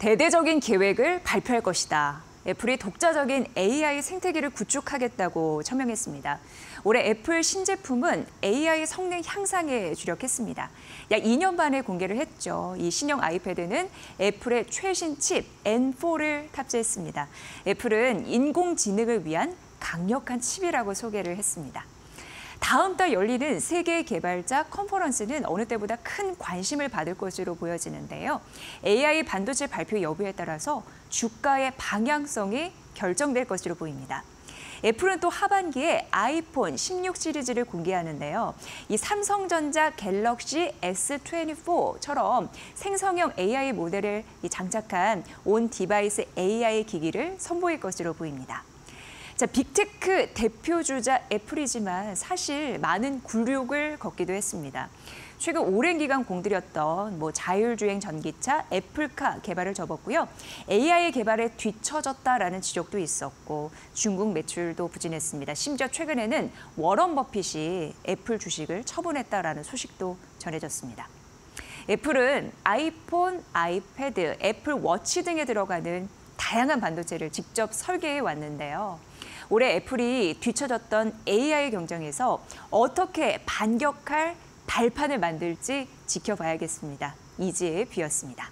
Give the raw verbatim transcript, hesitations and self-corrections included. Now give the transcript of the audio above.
대대적인 계획을 발표할 것이다. 애플이 독자적인 에이아이 생태계를 구축하겠다고 천명했습니다. 올해 애플 신제품은 에이아이 성능 향상에 주력했습니다. 약 이 년 만에 공개를 했죠. 이 신형 아이패드는 애플의 최신 칩 엔 포를 탑재했습니다. 애플은 인공지능을 위한 강력한 칩이라고 소개를 했습니다. 다음 달 열리는 세계 개발자 컨퍼런스는 어느 때보다 큰 관심을 받을 것으로 보여지는데요. 에이아이 반도체 발표 여부에 따라서 주가의 방향성이 결정될 것으로 보입니다. 애플은 또 하반기에 아이폰 십육 시리즈를 공개하는데요. 이 삼성전자 갤럭시 에스 이십사처럼 생성형 에이아이 모델을 장착한 온 디바이스 에이아이 기기를 선보일 것으로 보입니다. 자, 빅테크 대표주자 애플이지만 사실 많은 굴욕을 겪기도 했습니다. 최근 오랜 기간 공들였던 뭐 자율주행 전기차 애플카 개발을 접었고요. 에이아이 개발에 뒤처졌다라는 지적도 있었고 중국 매출도 부진했습니다. 심지어 최근에는 워런 버핏이 애플 주식을 처분했다라는 소식도 전해졌습니다. 애플은 아이폰, 아이패드, 애플 워치 등에 들어가는 다양한 반도체를 직접 설계해 왔는데요. 올해 애플이 뒤처졌던 에이아이 경쟁에서 어떻게 반격할 발판을 만들지 지켜봐야겠습니다. 이지혜의 뷰였습니다.